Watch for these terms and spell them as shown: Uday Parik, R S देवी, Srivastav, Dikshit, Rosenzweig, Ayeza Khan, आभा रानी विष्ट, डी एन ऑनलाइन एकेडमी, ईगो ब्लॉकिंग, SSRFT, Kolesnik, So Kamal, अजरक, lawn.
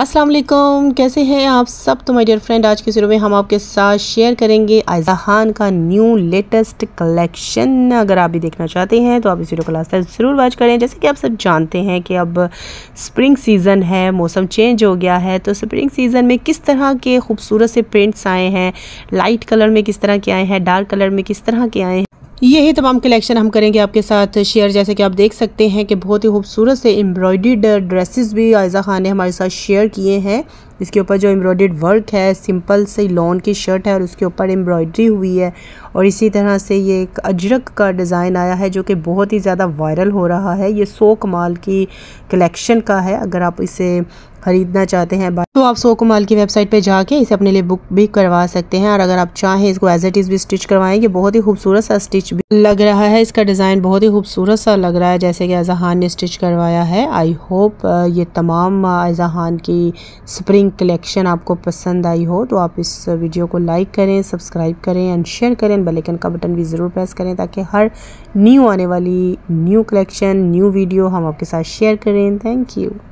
अस्सलाम वालेकुम, कैसे हैं आप सब। तो माय डियर फ्रेंड, आज के वीडियो में हम आपके साथ शेयर करेंगे आयज़ा खान का न्यू लेटेस्ट कलेक्शन। अगर आप भी देखना चाहते हैं तो आप इस वीडियो को लास्ट तक ज़रूर वॉच करें। जैसे कि आप सब जानते हैं कि अब स्प्रिंग सीज़न है, मौसम चेंज हो गया है, तो स्प्रिंग सीज़न में किस तरह के खूबसूरत से प्रिंट्स आए हैं, लाइट कलर में किस तरह के आए हैं, डार्क कलर में किस तरह के आए हैं, यही तमाम कलेक्शन हम करेंगे आपके साथ शेयर। जैसे कि आप देख सकते हैं कि बहुत ही खूबसूरत से एम्ब्रॉयडर्ड ड्रेसेस भी आयज़ा खान ने हमारे साथ शेयर किए हैं। इसके ऊपर जो एम्ब्रॉयडर्ड वर्क है, सिंपल से लॉन की शर्ट है और उसके ऊपर एम्ब्रॉयडरी हुई है। और इसी तरह से ये एक अजरक का डिज़ाइन आया है जो कि बहुत ही ज़्यादा वायरल हो रहा है। ये सो कमाल की कलेक्शन का है। अगर आप इसे ख़रीदना चाहते हैं तो आप सो कमाल की वेबसाइट पे जाके इसे अपने लिए बुक भी करवा सकते हैं। और अगर आप चाहें इसको एज इट इज़ भी स्टिच करवाएं। ये बहुत ही खूबसूरत सा स्टिच भी लग रहा है, इसका डिज़ाइन बहुत ही खूबसूरत सा लग रहा है जैसे कि आयज़ा खान ने स्टिच करवाया है। आई होप ये तमाम आयज़ा खान की स्प्रिंग कलेक्शन आपको पसंद आई हो। तो आप इस वीडियो को लाइक करें, सब्सक्राइब करें एंड शेयर करें। बेल आइकन का बटन भी ज़रूर प्रेस करें ताकि हर न्यू आने वाली न्यू कलेक्शन, न्यू वीडियो हम आपके साथ शेयर करें। Thank you.